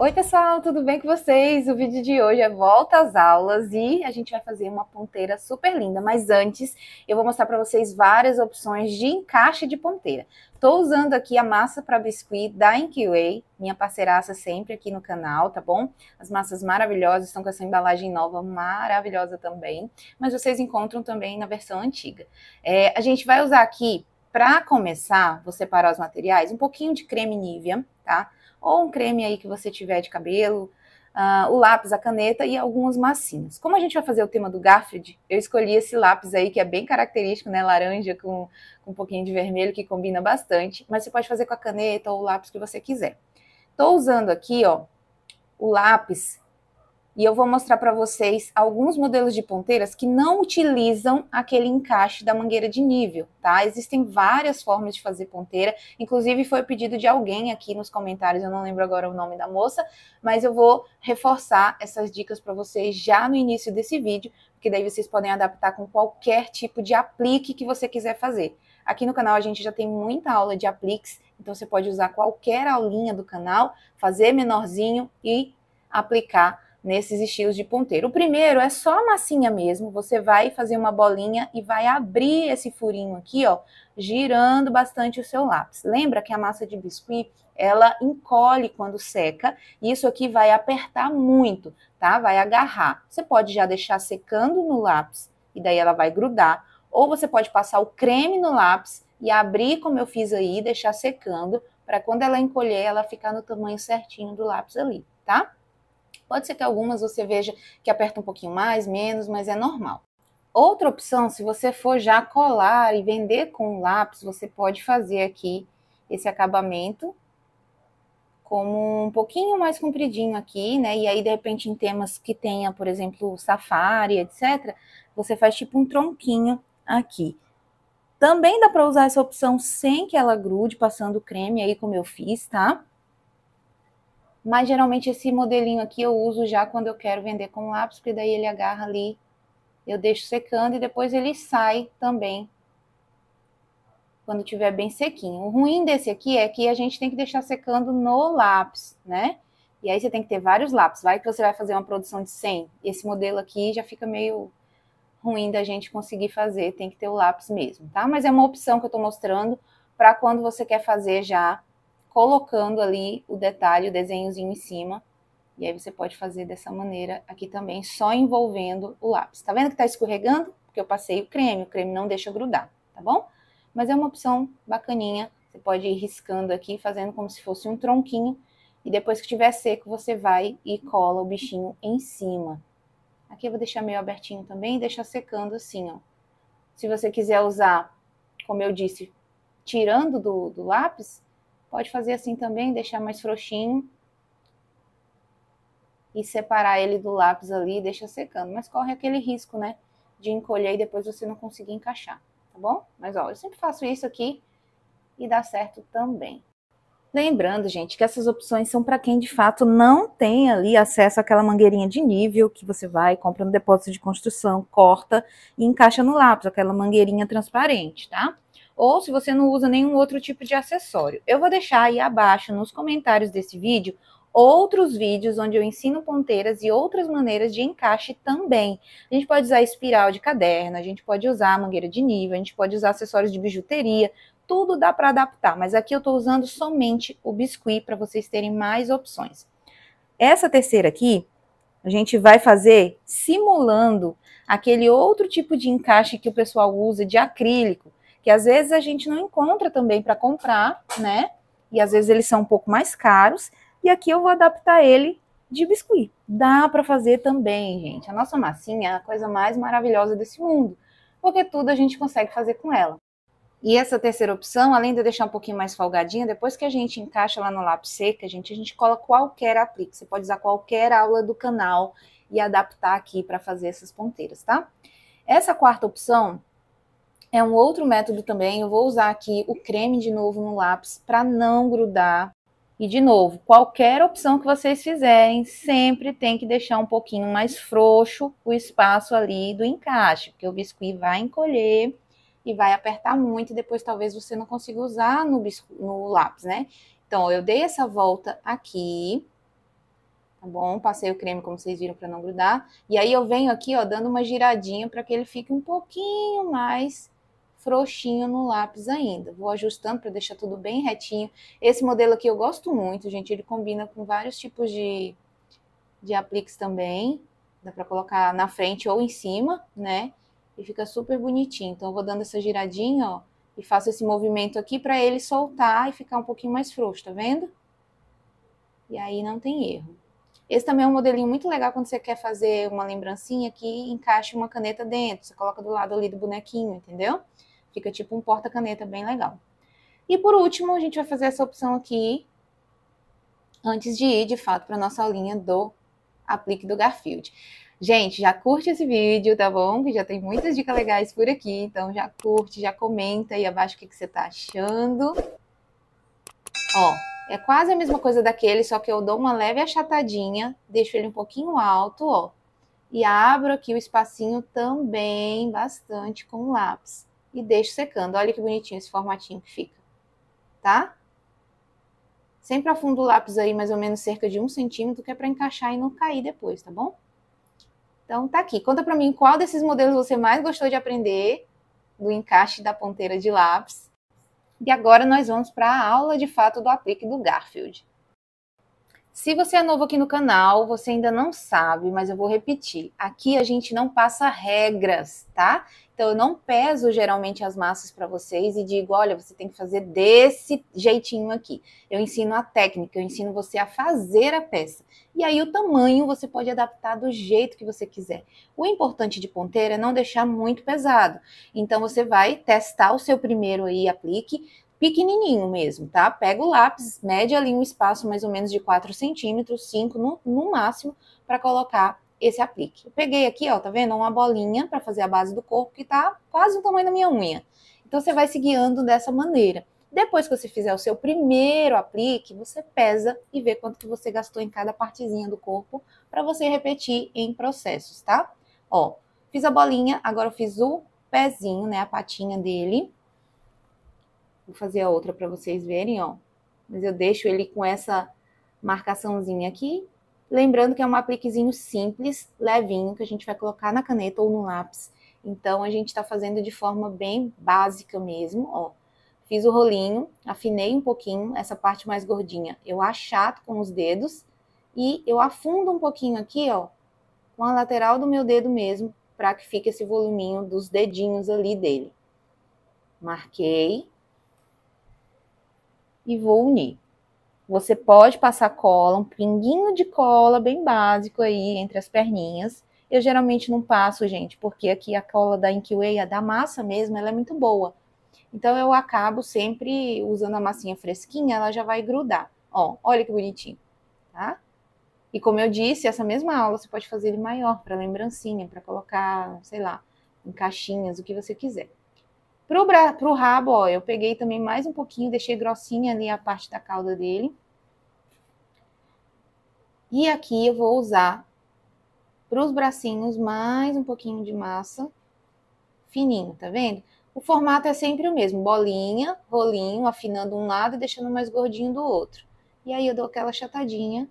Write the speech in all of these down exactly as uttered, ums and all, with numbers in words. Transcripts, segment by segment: Oi pessoal, tudo bem com vocês? O vídeo de hoje é volta às aulas e a gente vai fazer uma ponteira super linda, mas antes eu vou mostrar para vocês várias opções de encaixe de ponteira. Tô usando aqui a massa para biscuit da Inky Way, minha parceiraça sempre aqui no canal, tá bom? As massas maravilhosas, estão com essa embalagem nova maravilhosa também, mas vocês encontram também na versão antiga. É, a gente vai usar aqui, para começar, vou separar os materiais, um pouquinho de creme Nivea, tá? Ou um creme aí que você tiver de cabelo, uh, o lápis, a caneta e algumas massinhas. Como a gente vai fazer o tema do Garfield, eu escolhi esse lápis aí que é bem característico, né? Laranja com, com um pouquinho de vermelho, que combina bastante. Mas você pode fazer com a caneta ou o lápis que você quiser. Tô usando aqui, ó, o lápis. E eu vou mostrar para vocês alguns modelos de ponteiras que não utilizam aquele encaixe da mangueira de nível, tá? Existem várias formas de fazer ponteira, inclusive foi o pedido de alguém aqui nos comentários, eu não lembro agora o nome da moça, mas eu vou reforçar essas dicas para vocês já no início desse vídeo, porque daí vocês podem adaptar com qualquer tipo de aplique que você quiser fazer. Aqui no canal a gente já tem muita aula de apliques, então você pode usar qualquer aulinha do canal, fazer menorzinho e aplicar nesses estilos de ponteiro. O primeiro é só a massinha mesmo, você vai fazer uma bolinha e vai abrir esse furinho aqui, ó, girando bastante o seu lápis. Lembra que a massa de biscuit, ela encolhe quando seca, e isso aqui vai apertar muito, tá? Vai agarrar. Você pode já deixar secando no lápis, e daí ela vai grudar, ou você pode passar o creme no lápis e abrir como eu fiz aí, deixar secando, para quando ela encolher, ela ficar no tamanho certinho do lápis ali, tá? Pode ser que algumas você veja que aperta um pouquinho mais, menos, mas é normal. Outra opção, se você for já colar e vender com lápis, você pode fazer aqui esse acabamento como um pouquinho mais compridinho aqui, né? E aí, de repente, em temas que tenha, por exemplo, safari, etcétera, você faz tipo um tronquinho aqui. Também dá para usar essa opção sem que ela grude, passando creme aí como eu fiz, tá? Mas, geralmente, esse modelinho aqui eu uso já quando eu quero vender com lápis, porque daí ele agarra ali, eu deixo secando e depois ele sai também, quando tiver bem sequinho. O ruim desse aqui é que a gente tem que deixar secando no lápis, né? E aí você tem que ter vários lápis. Vai que você vai fazer uma produção de cem. Esse modelo aqui já fica meio ruim da gente conseguir fazer, tem que ter o lápis mesmo, tá? Mas é uma opção que eu tô mostrando para quando você quer fazer já colocando ali o detalhe, o desenhozinho em cima, e aí você pode fazer dessa maneira aqui também, só envolvendo o lápis. Tá vendo que tá escorregando? Porque eu passei o creme, o creme não deixa grudar, tá bom? Mas é uma opção bacaninha, você pode ir riscando aqui, fazendo como se fosse um tronquinho, e depois que tiver seco, você vai e cola o bichinho em cima. Aqui eu vou deixar meio abertinho também, e deixar secando assim, ó. Se você quiser usar, como eu disse, tirando do, do lápis, pode fazer assim também, deixar mais frouxinho. E separar ele do lápis ali e deixa secando. Mas corre aquele risco, né? De encolher e depois você não conseguir encaixar, tá bom? Mas, ó, eu sempre faço isso aqui e dá certo também. Lembrando, gente, que essas opções são para quem, de fato, não tem ali acesso àquela mangueirinha de nível que você vai, compra no depósito de construção, corta e encaixa no lápis, aquela mangueirinha transparente, tá? Ou se você não usa nenhum outro tipo de acessório. Eu vou deixar aí abaixo, nos comentários desse vídeo, outros vídeos onde eu ensino ponteiras e outras maneiras de encaixe também. A gente pode usar espiral de caderno, a gente pode usar mangueira de nível, a gente pode usar acessórios de bijuteria, tudo dá para adaptar, mas aqui eu estou usando somente o biscuit para vocês terem mais opções. Essa terceira aqui, a gente vai fazer simulando aquele outro tipo de encaixe que o pessoal usa de acrílico, que às vezes a gente não encontra também para comprar, né? E às vezes eles são um pouco mais caros. E aqui eu vou adaptar ele de biscuit. Dá para fazer também, gente. A nossa massinha é a coisa mais maravilhosa desse mundo, porque tudo a gente consegue fazer com ela. E essa terceira opção, além de deixar um pouquinho mais folgadinha, depois que a gente encaixa lá no lápis seco, a gente, a gente cola qualquer aplique. Você pode usar qualquer aula do canal e adaptar aqui para fazer essas ponteiras, tá? Essa quarta opção é um outro método também, eu vou usar aqui o creme de novo no lápis para não grudar. E de novo, qualquer opção que vocês fizerem, sempre tem que deixar um pouquinho mais frouxo o espaço ali do encaixe, porque o biscuit vai encolher e vai apertar muito, e depois talvez você não consiga usar no, no lápis, né? Então, eu dei essa volta aqui, tá bom? Passei o creme, como vocês viram, para não grudar. E aí eu venho aqui, ó, dando uma giradinha para que ele fique um pouquinho mais frouxinho no lápis ainda. Vou ajustando para deixar tudo bem retinho. Esse modelo aqui eu gosto muito, gente. Ele combina com vários tipos de, de apliques também. Dá para colocar na frente ou em cima, né? E fica super bonitinho. Então eu vou dando essa giradinha, ó. E faço esse movimento aqui para ele soltar e ficar um pouquinho mais frouxo, tá vendo? E aí não tem erro. Esse também é um modelinho muito legal quando você quer fazer uma lembrancinha que encaixa uma caneta dentro. Você coloca do lado ali do bonequinho, entendeu? Fica tipo um porta-caneta bem legal. E por último, a gente vai fazer essa opção aqui, antes de ir, de fato, para nossa aulinha do aplique do Garfield. Gente, já curte esse vídeo, tá bom? Que já tem muitas dicas legais por aqui, então já curte, já comenta aí abaixo o que, que você tá achando. Ó, é quase a mesma coisa daquele, só que eu dou uma leve achatadinha, deixo ele um pouquinho alto, ó. E abro aqui o espacinho também bastante com o lápis. E deixo secando, olha que bonitinho esse formatinho que fica, tá? Sempre afundo o lápis aí mais ou menos cerca de um centímetro, que é pra encaixar e não cair depois, tá bom? Então tá aqui, conta pra mim qual desses modelos você mais gostou de aprender do encaixe da ponteira de lápis. E agora nós vamos para a aula de fato do aplique do Garfield. Se você é novo aqui no canal, você ainda não sabe, mas eu vou repetir. Aqui a gente não passa regras, tá? Então eu não peso geralmente as massas para vocês e digo, olha, você tem que fazer desse jeitinho aqui. Eu ensino a técnica, eu ensino você a fazer a peça. E aí o tamanho você pode adaptar do jeito que você quiser. O importante de ponteira é não deixar muito pesado. Então você vai testar o seu primeiro aí aplique, pequenininho mesmo, tá? Pega o lápis, mede ali um espaço mais ou menos de quatro centímetros, cinco no, no máximo, para colocar esse aplique. Eu peguei aqui, ó, tá vendo? Uma bolinha para fazer a base do corpo que tá quase o tamanho da minha unha. Então você vai se guiando dessa maneira. Depois que você fizer o seu primeiro aplique, você pesa e vê quanto que você gastou em cada partezinha do corpo para você repetir em processos, tá? Ó, fiz a bolinha, agora eu fiz o pezinho, né, a patinha dele. Vou fazer a outra para vocês verem, ó. Mas eu deixo ele com essa marcaçãozinha aqui. Lembrando que é um apliquezinho simples, levinho, que a gente vai colocar na caneta ou no lápis. Então, a gente tá fazendo de forma bem básica mesmo, ó. Fiz o rolinho, afinei um pouquinho, essa parte mais gordinha eu achato com os dedos. E eu afundo um pouquinho aqui, ó, com a lateral do meu dedo mesmo, para que fique esse voluminho dos dedinhos ali dele. Marquei. E vou unir. Você pode passar cola, um pinguinho de cola bem básico aí entre as perninhas. Eu geralmente não passo, gente, porque aqui a cola da Inky Way, a da massa mesmo, ela é muito boa. Então eu acabo sempre usando a massinha fresquinha, ela já vai grudar. Ó, olha que bonitinho, tá? E como eu disse, essa mesma aula você pode fazer ele maior, para lembrancinha, para colocar, sei lá, em caixinhas, o que você quiser. Pro, bra... Pro rabo, ó, eu peguei também mais um pouquinho, deixei grossinha ali a parte da cauda dele. E aqui eu vou usar pros bracinhos mais um pouquinho de massa fininho, tá vendo? O formato é sempre o mesmo, bolinha, rolinho, afinando um lado e deixando mais gordinho do outro. E aí eu dou aquela achatadinha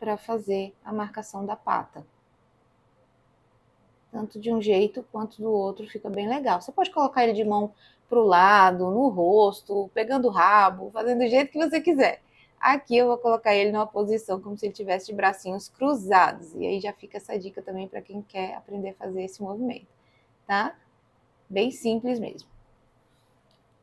para fazer a marcação da pata. Tanto de um jeito quanto do outro, fica bem legal. Você pode colocar ele de mão pro lado, no rosto, pegando o rabo, fazendo do jeito que você quiser. Aqui eu vou colocar ele numa posição como se ele tivesse de bracinhos cruzados. E aí já fica essa dica também para quem quer aprender a fazer esse movimento, tá? Bem simples mesmo.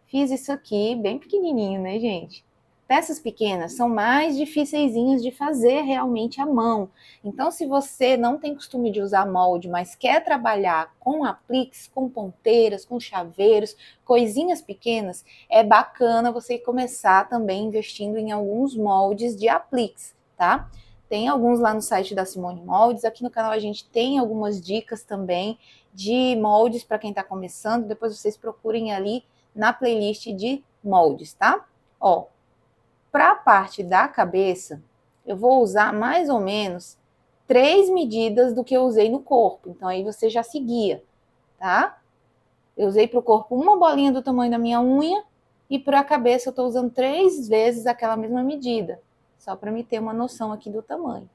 Fiz isso aqui bem pequenininho, né, gente? Peças pequenas são mais dificilzinhas de fazer realmente à mão. Então, se você não tem costume de usar molde, mas quer trabalhar com apliques, com ponteiras, com chaveiros, coisinhas pequenas, é bacana você começar também investindo em alguns moldes de apliques, tá? Tem alguns lá no site da Simone Moldes, aqui no canal a gente tem algumas dicas também de moldes para quem está começando, depois vocês procurem ali na playlist de moldes, tá? Ó. Para a parte da cabeça, eu vou usar mais ou menos três medidas do que eu usei no corpo. Então, aí você já se guia, tá? Eu usei para o corpo uma bolinha do tamanho da minha unha e para a cabeça eu estou usando três vezes aquela mesma medida. Só para me ter uma noção aqui do tamanho.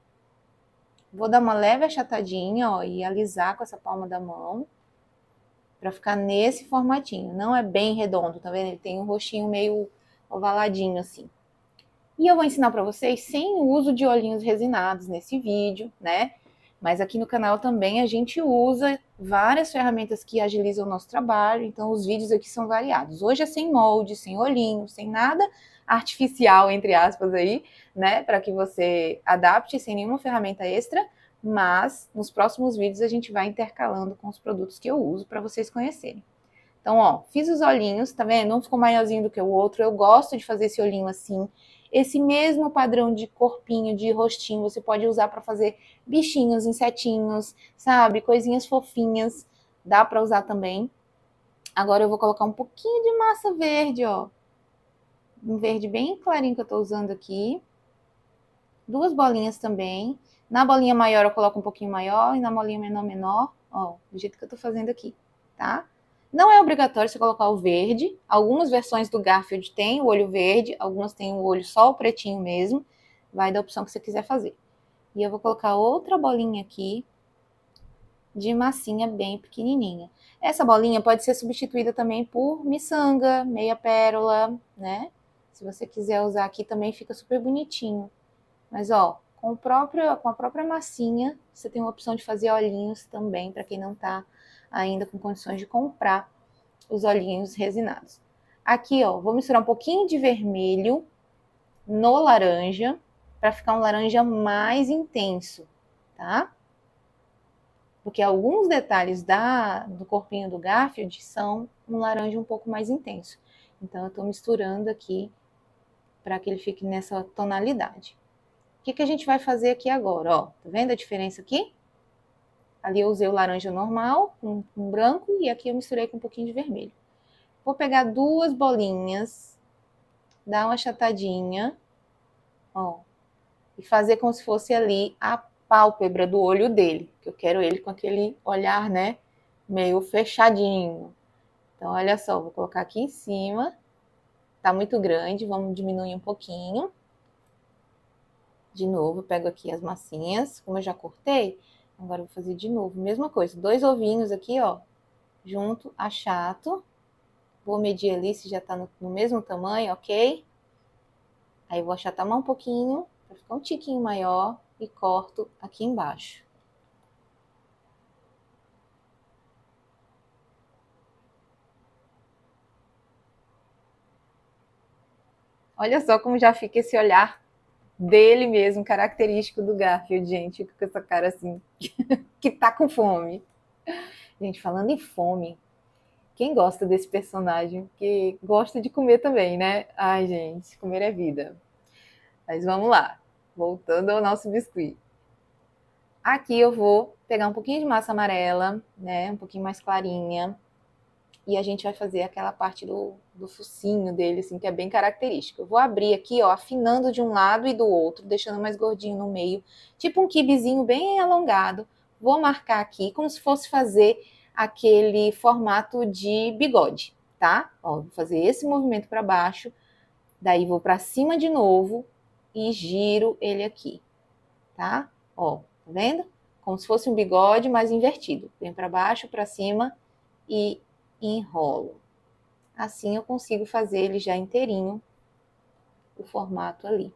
Vou dar uma leve achatadinha, ó, e alisar com essa palma da mão, pra ficar nesse formatinho. Não é bem redondo, tá vendo? Ele tem um rostinho meio ovaladinho, assim. E eu vou ensinar pra vocês sem o uso de olhinhos resinados nesse vídeo, né? Mas aqui no canal também a gente usa várias ferramentas que agilizam o nosso trabalho, então os vídeos aqui são variados. Hoje é sem molde, sem olhinho, sem nada artificial, entre aspas, aí, né? Para que você adapte sem nenhuma ferramenta extra, mas nos próximos vídeos a gente vai intercalando com os produtos que eu uso para vocês conhecerem. Então, ó, fiz os olhinhos, tá vendo? Um ficou maiorzinho do que o outro, eu gosto de fazer esse olhinho assim. Esse mesmo padrão de corpinho, de rostinho, você pode usar para fazer bichinhos, insetinhos, sabe? Coisinhas fofinhas, dá para usar também. Agora eu vou colocar um pouquinho de massa verde, ó. Um verde bem clarinho que eu tô usando aqui. Duas bolinhas também. Na bolinha maior eu coloco um pouquinho maior e na bolinha menor, menor. Ó, do jeito que eu tô fazendo aqui, tá? Não é obrigatório você colocar o verde. Algumas versões do Garfield tem o olho verde, algumas tem o olho só o pretinho mesmo. Vai da opção que você quiser fazer. E eu vou colocar outra bolinha aqui de massinha bem pequenininha. Essa bolinha pode ser substituída também por miçanga, meia pérola, né? Se você quiser usar aqui também fica super bonitinho. Mas ó, com, o próprio, com a própria massinha você tem a opção de fazer olhinhos também, para quem não tá ainda com condições de comprar os olhinhos resinados. Aqui, ó, vou misturar um pouquinho de vermelho no laranja, para ficar um laranja mais intenso, tá? Porque alguns detalhes da, do corpinho do Garfield são um laranja um pouco mais intenso. Então, eu tô misturando aqui para que ele fique nessa tonalidade. O que que a gente vai fazer aqui agora, ó? Tá vendo a diferença aqui? Ali eu usei o laranja normal, com, com branco, e aqui eu misturei com um pouquinho de vermelho. Vou pegar duas bolinhas, dar uma achatadinha, ó, e fazer como se fosse ali a pálpebra do olho dele, que eu quero ele com aquele olhar, né, meio fechadinho. Então, olha só, vou colocar aqui em cima, tá muito grande, vamos diminuir um pouquinho. De novo, pego aqui as massinhas, como eu já cortei. Agora eu vou fazer de novo, mesma coisa, dois ovinhos aqui, ó, junto, achato. Vou medir ali se já tá no, no mesmo tamanho, ok? Aí eu vou achatar mais um pouquinho, pra ficar um tiquinho maior, e corto aqui embaixo. Olha só como já fica esse olhar dele mesmo, característico do Garfield, gente, com essa cara assim, que tá com fome. Gente, falando em fome, quem gosta desse personagem, que gosta de comer também, né? Ai, gente, comer é vida. Mas vamos lá, voltando ao nosso biscuit. Aqui eu vou pegar um pouquinho de massa amarela, né, um pouquinho mais clarinha, e a gente vai fazer aquela parte do, do focinho dele, assim, que é bem característico. Eu vou abrir aqui, ó, afinando de um lado e do outro, deixando mais gordinho no meio, tipo um kibizinho bem alongado. Vou marcar aqui, como se fosse fazer aquele formato de bigode, tá? Ó, vou fazer esse movimento para baixo, daí vou para cima de novo e giro ele aqui, tá? Ó, tá vendo? Como se fosse um bigode, mas invertido. Vem para baixo, para cima e enrolo. Assim eu consigo fazer ele já inteirinho, o formato ali.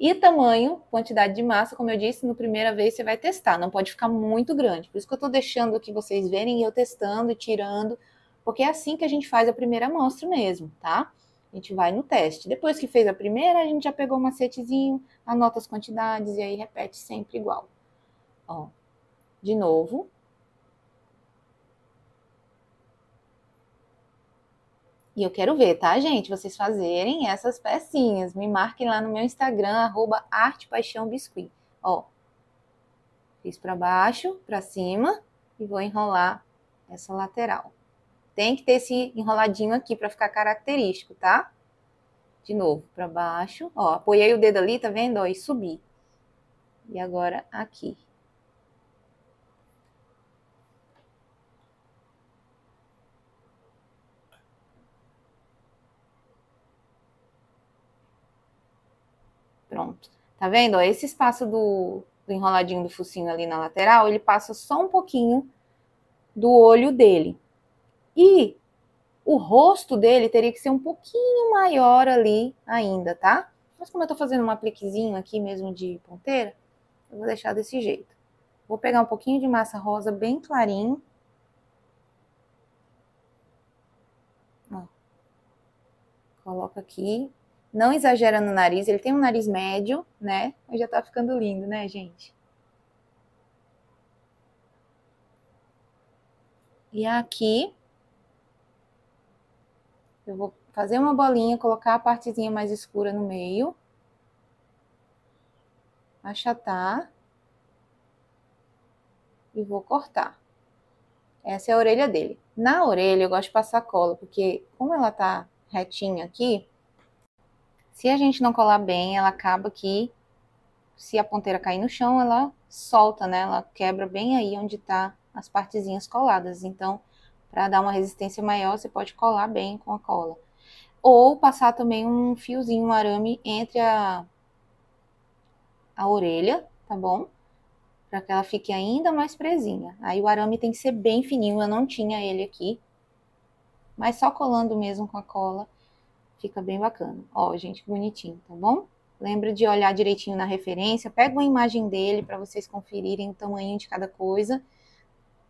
E tamanho, quantidade de massa, como eu disse, na primeira vez você vai testar, não pode ficar muito grande. Por isso que eu tô deixando aqui vocês verem e eu testando e tirando, porque é assim que a gente faz a primeira amostra mesmo, tá? A gente vai no teste. Depois que fez a primeira, a gente já pegou o macetezinho, anota as quantidades e aí repete sempre igual. Ó, de novo. E eu quero ver, tá, gente? Vocês fazerem essas pecinhas. Me marquem lá no meu Instagram, arroba Arte Paixão Biscuit. Ó, fiz pra baixo, pra cima e vou enrolar essa lateral. Tem que ter esse enroladinho aqui pra ficar característico, tá? De novo, pra baixo. Ó, apoiei o dedo ali, tá vendo? Ó, e subi. E agora aqui. Pronto. Tá vendo? Ó, esse espaço do, do enroladinho do focinho ali na lateral, ele passa só um pouquinho do olho dele. E o rosto dele teria que ser um pouquinho maior ali ainda, tá? Mas como eu tô fazendo um apliquezinho aqui mesmo de ponteira, eu vou deixar desse jeito. Vou pegar um pouquinho de massa rosa bem clarinho. Ó. Coloca aqui. Não exagera no nariz, ele tem um nariz médio, né? Mas já tá ficando lindo, né, gente? E aqui, eu vou fazer uma bolinha, colocar a partezinha mais escura no meio. Achatar. E vou cortar. Essa é a orelha dele. Na orelha eu gosto de passar cola, porque como ela tá retinha aqui, se a gente não colar bem, ela acaba que, se a ponteira cair no chão, ela solta, né? Ela quebra bem aí onde tá as partezinhas coladas. Então, para dar uma resistência maior, você pode colar bem com a cola. Ou passar também um fiozinho, um arame entre a, a orelha, tá bom? Para que ela fique ainda mais presinha. Aí o arame tem que ser bem fininho, eu não tinha ele aqui. Mas só colando mesmo com a cola, fica bem bacana. Ó, gente, bonitinho, tá bom? Lembra de olhar direitinho na referência, pega uma imagem dele para vocês conferirem o tamanho de cada coisa.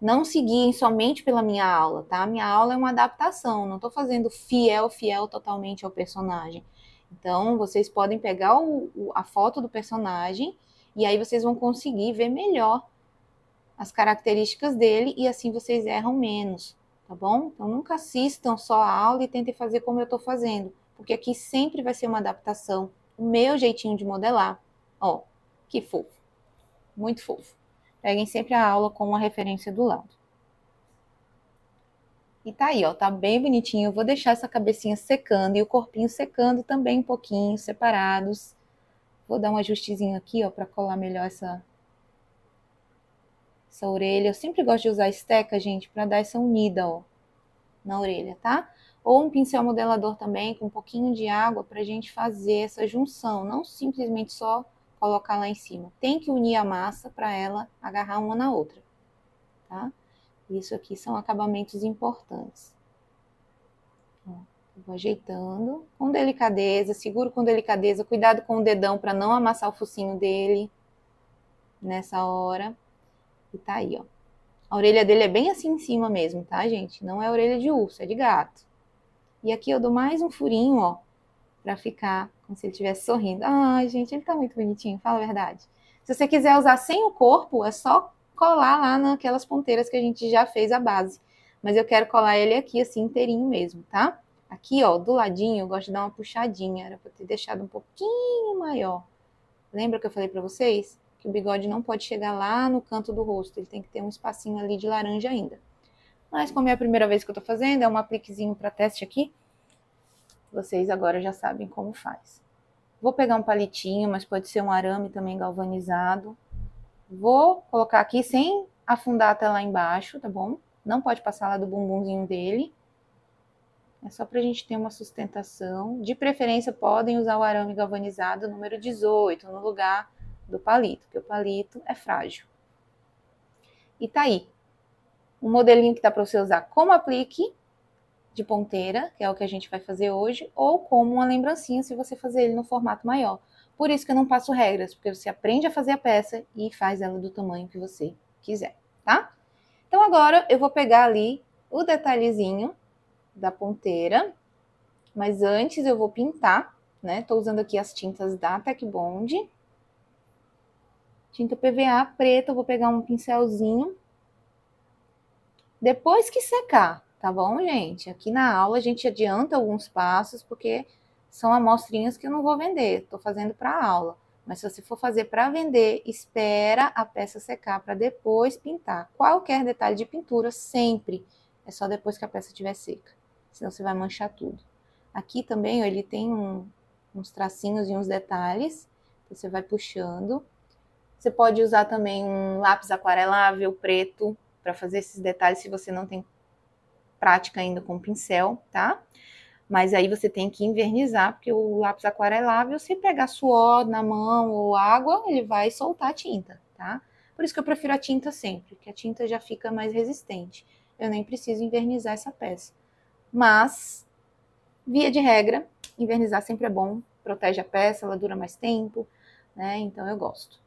Não seguirem somente pela minha aula, tá? Minha aula é uma adaptação, não tô fazendo fiel, fiel totalmente ao personagem. Então, vocês podem pegar o, o, a foto do personagem... E aí vocês vão conseguir ver melhor as características dele e assim vocês erram menos, tá bom? Então nunca assistam só a aula e tentem fazer como eu tô fazendo, porque aqui sempre vai ser uma adaptação, o meu jeitinho de modelar. Ó, que fofo, muito fofo. Peguem sempre a aula com uma referência do lado. E tá aí, ó, tá bem bonitinho. Eu vou deixar essa cabecinha secando e o corpinho secando também um pouquinho, separados. Vou dar um ajustezinho aqui, ó, pra colar melhor essa, essa orelha. Eu sempre gosto de usar esteca, gente, pra dar essa unida, ó, na orelha, tá? Ou um pincel modelador também, com um pouquinho de água, pra gente fazer essa junção. Não simplesmente só colocar lá em cima. Tem que unir a massa pra ela agarrar uma na outra, tá? Isso aqui são acabamentos importantes. Ó. Vou ajeitando com delicadeza, seguro com delicadeza, cuidado com o dedão para não amassar o focinho dele nessa hora. E tá aí, ó. A orelha dele é bem assim em cima mesmo, tá, gente? Não é orelha de urso, é de gato. E aqui eu dou mais um furinho, ó, pra ficar como se ele estivesse sorrindo. Ai, gente, ele tá muito bonitinho, fala a verdade. Se você quiser usar sem o corpo, é só colar lá naquelas ponteiras que a gente já fez a base. Mas eu quero colar ele aqui assim inteirinho mesmo, tá? Aqui, ó, do ladinho, eu gosto de dar uma puxadinha. Era pra ter deixado um pouquinho maior. Lembra que eu falei pra vocês? Que o bigode não pode chegar lá no canto do rosto. Ele tem que ter um espacinho ali de laranja ainda. Mas como é a primeira vez que eu tô fazendo, é um apliquezinho pra teste aqui. Vocês agora já sabem como faz. Vou pegar um palitinho, mas pode ser um arame também galvanizado. Vou colocar aqui sem afundar até lá embaixo, tá bom? Não pode passar lá do bumbumzinho dele. É só pra gente ter uma sustentação. De preferência, podem usar o arame galvanizado número dezoito, no lugar do palito, porque o palito é frágil. E tá aí. Um modelinho que dá pra você usar como aplique de ponteira, que é o que a gente vai fazer hoje, ou como uma lembrancinha, se você fazer ele no formato maior. Por isso que eu não passo regras, porque você aprende a fazer a peça e faz ela do tamanho que você quiser, tá? Então agora eu vou pegar ali o detalhezinho da ponteira, mas antes eu vou pintar, né? Tô usando aqui as tintas da Tecbond, tinta P V A preta. Eu vou pegar um pincelzinho depois que secar, tá bom, gente? Aqui na aula a gente adianta alguns passos porque são amostrinhas que eu não vou vender, tô fazendo para aula, mas se você for fazer para vender, espera a peça secar para depois pintar. Qualquer detalhe de pintura sempre é só depois que a peça estiver seca. Senão você vai manchar tudo. Aqui também, ó, ele tem um, uns tracinhos e uns detalhes. Então você vai puxando. Você pode usar também um lápis aquarelável preto para fazer esses detalhes se você não tem prática ainda com pincel, tá? Mas aí você tem que envernizar, porque o lápis aquarelável, se pegar suor na mão ou água, ele vai soltar a tinta. tá? Por isso que eu prefiro a tinta sempre, que a tinta já fica mais resistente. Eu nem preciso invernizar essa peça. Mas, via de regra, invernizar sempre é bom, protege a peça, ela dura mais tempo, né? Então eu gosto.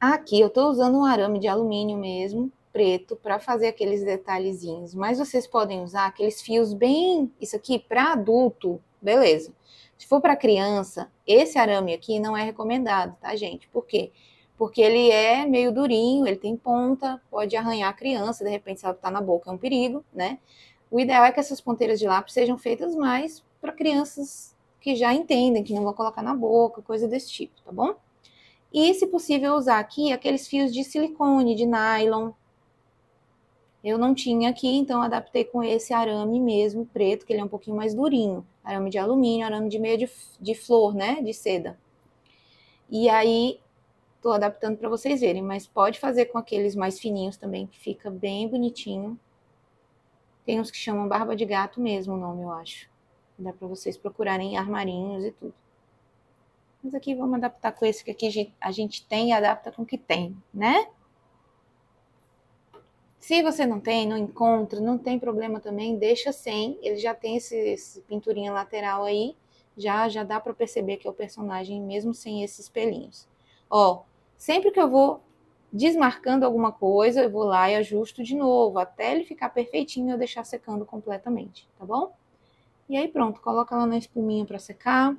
Aqui eu tô usando um arame de alumínio mesmo, preto, para fazer aqueles detalhezinhos. Mas vocês podem usar aqueles fios bem... Isso aqui, para adulto, beleza. Se for para criança, esse arame aqui não é recomendado, tá, gente? Por quê? Porque ele é meio durinho, ele tem ponta, pode arranhar a criança, de repente se ela tá na boca é um perigo, né? O ideal é que essas ponteiras de lápis sejam feitas mais para crianças que já entendem, que não vão colocar na boca, coisa desse tipo, tá bom? E, se possível, usar aqui aqueles fios de silicone, de nylon. Eu não tinha aqui, então adaptei com esse arame mesmo, preto, que ele é um pouquinho mais durinho. Arame de alumínio, arame de meio de, de flor, né? De seda. E aí, tô adaptando para vocês verem, mas pode fazer com aqueles mais fininhos também, que fica bem bonitinho. Tem uns que chamam barba de gato mesmo o nome, eu acho. Dá para vocês procurarem armarinhos e tudo. Mas aqui vamos adaptar com esse que aqui a gente tem e adapta com o que tem, né? Se você não tem, não encontra, não tem problema também, deixa sem. Ele já tem esse, esse pinturinha lateral aí, já, já dá pra perceber que é o personagem, mesmo sem esses pelinhos. Ó, sempre que eu vou desmarcando alguma coisa, eu vou lá e ajusto de novo, até ele ficar perfeitinho e eu deixar secando completamente, tá bom? E aí pronto, coloca lá na espuminha pra secar.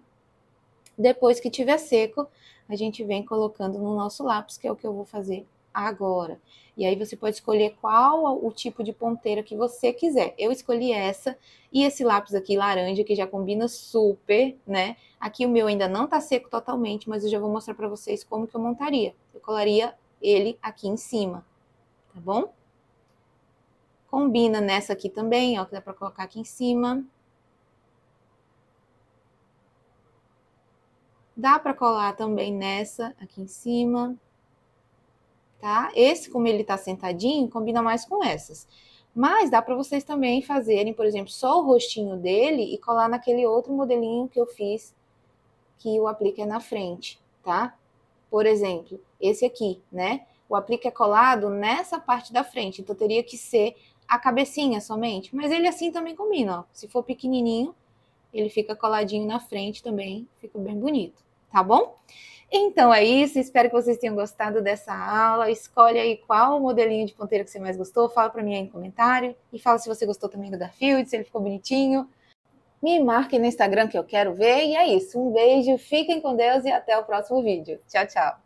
Depois que tiver seco, a gente vem colocando no nosso lápis, que é o que eu vou fazer agora. E aí você pode escolher qual o tipo de ponteira que você quiser. Eu escolhi essa e esse lápis aqui laranja que já combina super, né? Aqui o meu ainda não tá seco totalmente, mas eu já vou mostrar pra vocês como que eu montaria. Eu colaria ele aqui em cima, tá bom? Combina nessa aqui também, ó, que dá pra colocar aqui em cima. Dá pra colar também nessa aqui em cima. Tá? Esse, como ele tá sentadinho, combina mais com essas. Mas dá para vocês também fazerem, por exemplo, só o rostinho dele e colar naquele outro modelinho que eu fiz, que o aplique é na frente, tá? Por exemplo, esse aqui, né? O aplique é colado nessa parte da frente, então teria que ser a cabecinha somente. Mas ele assim também combina, ó. Se for pequenininho, ele fica coladinho na frente também, fica bem bonito, tá bom? Então é isso, espero que vocês tenham gostado dessa aula. Escolhe aí qual modelinho de ponteira que você mais gostou, fala pra mim aí no comentário. E fala se você gostou também do Garfield, se ele ficou bonitinho. Me marquem no Instagram que eu quero ver. E é isso, um beijo, fiquem com Deus e até o próximo vídeo. Tchau, tchau!